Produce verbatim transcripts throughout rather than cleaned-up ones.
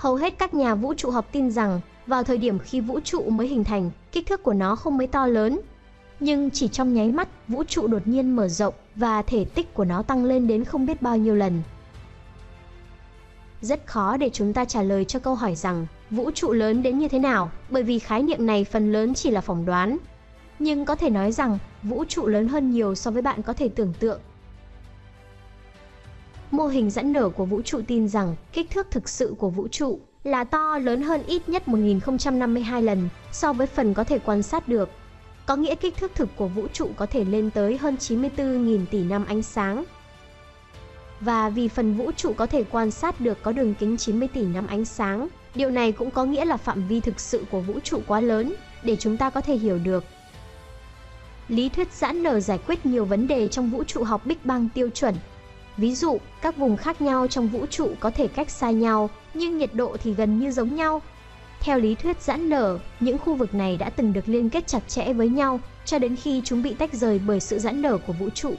Hầu hết các nhà vũ trụ học tin rằng vào thời điểm khi vũ trụ mới hình thành, kích thước của nó không mấy to lớn. Nhưng chỉ trong nháy mắt, vũ trụ đột nhiên mở rộng và thể tích của nó tăng lên đến không biết bao nhiêu lần. Rất khó để chúng ta trả lời cho câu hỏi rằng vũ trụ lớn đến như thế nào, bởi vì khái niệm này phần lớn chỉ là phỏng đoán. Nhưng có thể nói rằng vũ trụ lớn hơn nhiều so với bạn có thể tưởng tượng. Mô hình giãn nở của vũ trụ tin rằng kích thước thực sự của vũ trụ là to lớn hơn ít nhất một nghìn không trăm năm mươi hai lần so với phần có thể quan sát được. Có nghĩa kích thước thực của vũ trụ có thể lên tới hơn chín mươi tư nghìn tỷ năm ánh sáng. Và vì phần vũ trụ có thể quan sát được có đường kính chín mươi tỷ năm ánh sáng, điều này cũng có nghĩa là phạm vi thực sự của vũ trụ quá lớn để chúng ta có thể hiểu được. Lý thuyết giãn nở giải quyết nhiều vấn đề trong vũ trụ học Big Bang tiêu chuẩn. Ví dụ, các vùng khác nhau trong vũ trụ có thể cách xa nhau, nhưng nhiệt độ thì gần như giống nhau. Theo lý thuyết giãn nở, những khu vực này đã từng được liên kết chặt chẽ với nhau cho đến khi chúng bị tách rời bởi sự giãn nở của vũ trụ.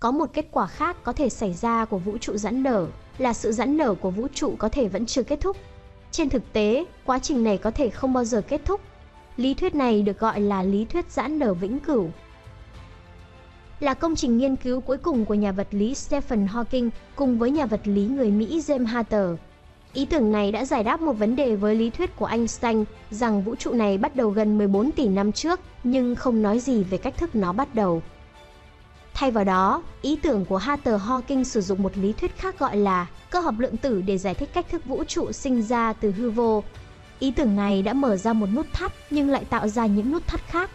Có một kết quả khác có thể xảy ra của vũ trụ giãn nở là sự giãn nở của vũ trụ có thể vẫn chưa kết thúc. Trên thực tế, quá trình này có thể không bao giờ kết thúc. Lý thuyết này được gọi là lý thuyết giãn nở vĩnh cửu. Là công trình nghiên cứu cuối cùng của nhà vật lý Stephen Hawking cùng với nhà vật lý người Mỹ Jim Hartle. Ý tưởng này đã giải đáp một vấn đề với lý thuyết của Einstein rằng vũ trụ này bắt đầu gần mười bốn tỷ năm trước, nhưng không nói gì về cách thức nó bắt đầu. Thay vào đó, ý tưởng của Hartle-Hawking sử dụng một lý thuyết khác gọi là cơ học lượng tử để giải thích cách thức vũ trụ sinh ra từ hư vô. Ý tưởng này đã mở ra một nút thắt nhưng lại tạo ra những nút thắt khác.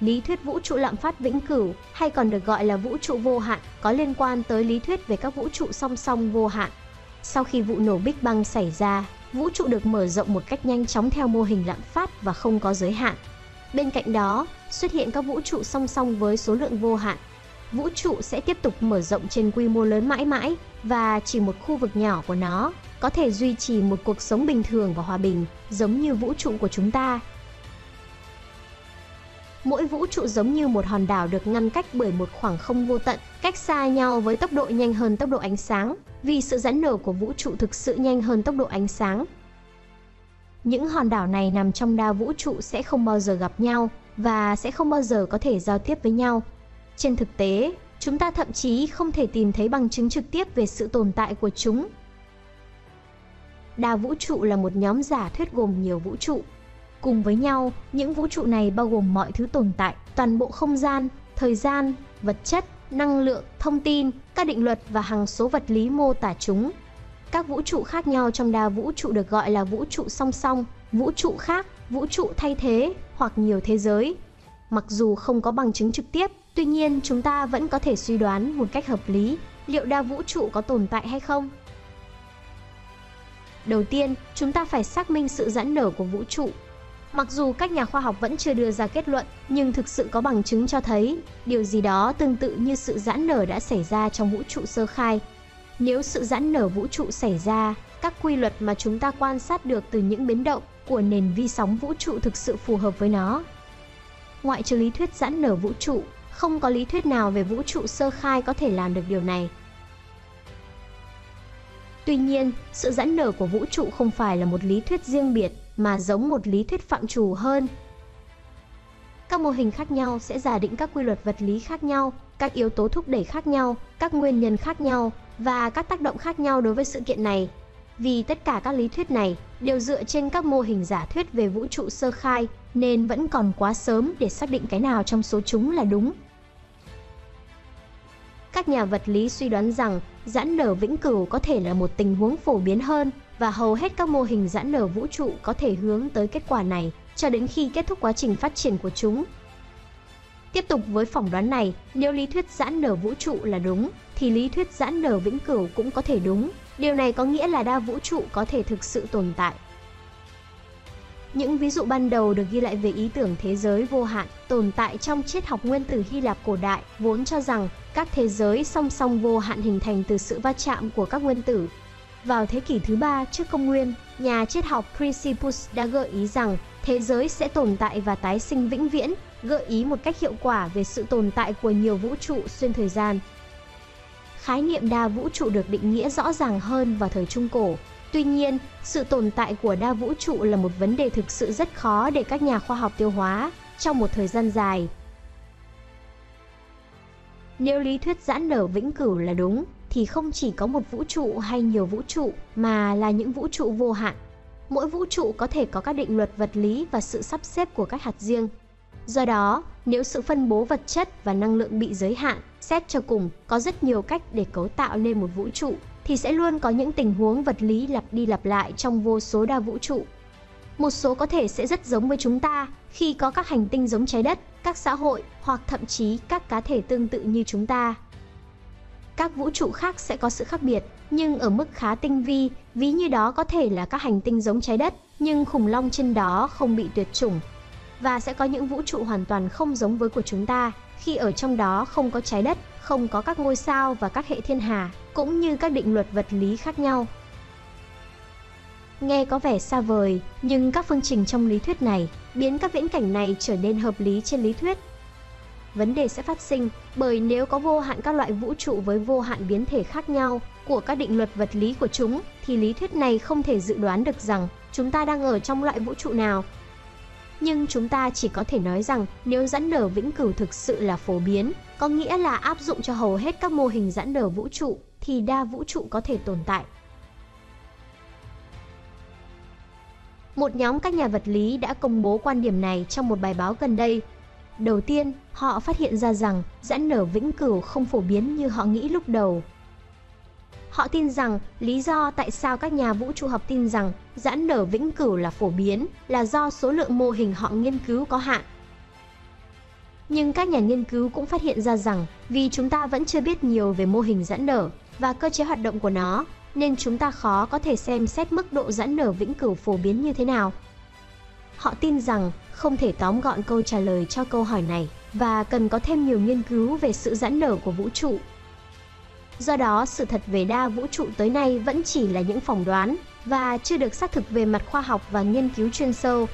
Lý thuyết vũ trụ lạm phát vĩnh cửu, hay còn được gọi là vũ trụ vô hạn, có liên quan tới lý thuyết về các vũ trụ song song vô hạn. Sau khi vụ nổ Big Bang xảy ra, vũ trụ được mở rộng một cách nhanh chóng theo mô hình lạm phát và không có giới hạn. Bên cạnh đó, xuất hiện các vũ trụ song song với số lượng vô hạn. Vũ trụ sẽ tiếp tục mở rộng trên quy mô lớn mãi mãi, và chỉ một khu vực nhỏ của nó có thể duy trì một cuộc sống bình thường và hòa bình, giống như vũ trụ của chúng ta. Mỗi vũ trụ giống như một hòn đảo được ngăn cách bởi một khoảng không vô tận, cách xa nhau với tốc độ nhanh hơn tốc độ ánh sáng, vì sự giãn nở của vũ trụ thực sự nhanh hơn tốc độ ánh sáng. Những hòn đảo này nằm trong đa vũ trụ sẽ không bao giờ gặp nhau và sẽ không bao giờ có thể giao tiếp với nhau. Trên thực tế, chúng ta thậm chí không thể tìm thấy bằng chứng trực tiếp về sự tồn tại của chúng. Đa vũ trụ là một nhóm giả thuyết gồm nhiều vũ trụ. Cùng với nhau, những vũ trụ này bao gồm mọi thứ tồn tại, toàn bộ không gian, thời gian, vật chất, năng lượng, thông tin, các định luật và hằng số vật lý mô tả chúng. Các vũ trụ khác nhau trong đa vũ trụ được gọi là vũ trụ song song, vũ trụ khác, vũ trụ thay thế hoặc nhiều thế giới. Mặc dù không có bằng chứng trực tiếp, tuy nhiên chúng ta vẫn có thể suy đoán một cách hợp lý liệu đa vũ trụ có tồn tại hay không. Đầu tiên, chúng ta phải xác minh sự giãn nở của vũ trụ. Mặc dù các nhà khoa học vẫn chưa đưa ra kết luận, nhưng thực sự có bằng chứng cho thấy điều gì đó tương tự như sự giãn nở đã xảy ra trong vũ trụ sơ khai. Nếu sự giãn nở vũ trụ xảy ra, các quy luật mà chúng ta quan sát được từ những biến động của nền vi sóng vũ trụ thực sự phù hợp với nó. Ngoại trừ lý thuyết giãn nở vũ trụ, không có lý thuyết nào về vũ trụ sơ khai có thể làm được điều này. Tuy nhiên, sự giãn nở của vũ trụ không phải là một lý thuyết riêng biệt, mà giống một lý thuyết phạm trù hơn. Các mô hình khác nhau sẽ giả định các quy luật vật lý khác nhau, các yếu tố thúc đẩy khác nhau, các nguyên nhân khác nhau và các tác động khác nhau đối với sự kiện này. Vì tất cả các lý thuyết này đều dựa trên các mô hình giả thuyết về vũ trụ sơ khai, nên vẫn còn quá sớm để xác định cái nào trong số chúng là đúng. Các nhà vật lý suy đoán rằng giãn nở vĩnh cửu có thể là một tình huống phổ biến hơn, và hầu hết các mô hình giãn nở vũ trụ có thể hướng tới kết quả này cho đến khi kết thúc quá trình phát triển của chúng. Tiếp tục với phỏng đoán này, nếu lý thuyết giãn nở vũ trụ là đúng, thì lý thuyết giãn nở vĩnh cửu cũng có thể đúng. Điều này có nghĩa là đa vũ trụ có thể thực sự tồn tại. Những ví dụ ban đầu được ghi lại về ý tưởng thế giới vô hạn tồn tại trong triết học nguyên tử Hy Lạp cổ đại vốn cho rằng các thế giới song song vô hạn hình thành từ sự va chạm của các nguyên tử. Vào thế kỷ thứ ba trước công nguyên, nhà triết học Crisipus đã gợi ý rằng thế giới sẽ tồn tại và tái sinh vĩnh viễn, gợi ý một cách hiệu quả về sự tồn tại của nhiều vũ trụ xuyên thời gian. khái niệm đa vũ trụ được định nghĩa rõ ràng hơn vào thời Trung Cổ. Tuy nhiên, sự tồn tại của đa vũ trụ là một vấn đề thực sự rất khó để các nhà khoa học tiêu hóa trong một thời gian dài. Nếu lý thuyết giãn nở vĩnh cửu là đúng, thì không chỉ có một vũ trụ hay nhiều vũ trụ mà là những vũ trụ vô hạn. Mỗi vũ trụ có thể có các định luật vật lý và sự sắp xếp của các hạt riêng. Do đó, nếu sự phân bố vật chất và năng lượng bị giới hạn, xét cho cùng có rất nhiều cách để cấu tạo nên một vũ trụ, thì sẽ luôn có những tình huống vật lý lặp đi lặp lại trong vô số đa vũ trụ. Một số có thể sẽ rất giống với chúng ta khi có các hành tinh giống trái đất, các xã hội hoặc thậm chí các cá thể tương tự như chúng ta. Các vũ trụ khác sẽ có sự khác biệt, nhưng ở mức khá tinh vi, ví như đó có thể là các hành tinh giống trái đất, nhưng khủng long trên đó không bị tuyệt chủng. Và sẽ có những vũ trụ hoàn toàn không giống với của chúng ta, khi ở trong đó không có trái đất, không có các ngôi sao và các hệ thiên hà, cũng như các định luật vật lý khác nhau. Nghe có vẻ xa vời, nhưng các phương trình trong lý thuyết này biến các viễn cảnh này trở nên hợp lý trên lý thuyết. Vấn đề sẽ phát sinh bởi nếu có vô hạn các loại vũ trụ với vô hạn biến thể khác nhau của các định luật vật lý của chúng, thì lý thuyết này không thể dự đoán được rằng chúng ta đang ở trong loại vũ trụ nào. Nhưng chúng ta chỉ có thể nói rằng nếu giãn nở vĩnh cửu thực sự là phổ biến, có nghĩa là áp dụng cho hầu hết các mô hình giãn nở vũ trụ, thì đa vũ trụ có thể tồn tại. Một nhóm các nhà vật lý đã công bố quan điểm này trong một bài báo gần đây. Đầu tiên, họ phát hiện ra rằng giãn nở vĩnh cửu không phổ biến như họ nghĩ lúc đầu. Họ tin rằng lý do tại sao các nhà vũ trụ học tin rằng giãn nở vĩnh cửu là phổ biến là do số lượng mô hình họ nghiên cứu có hạn. Nhưng các nhà nghiên cứu cũng phát hiện ra rằng vì chúng ta vẫn chưa biết nhiều về mô hình giãn nở và cơ chế hoạt động của nó, nên chúng ta khó có thể xem xét mức độ giãn nở vĩnh cửu phổ biến như thế nào. Họ tin rằng không thể tóm gọn câu trả lời cho câu hỏi này và cần có thêm nhiều nghiên cứu về sự giãn nở của vũ trụ. Do đó, sự thật về đa vũ trụ tới nay vẫn chỉ là những phỏng đoán và chưa được xác thực về mặt khoa học và nghiên cứu chuyên sâu.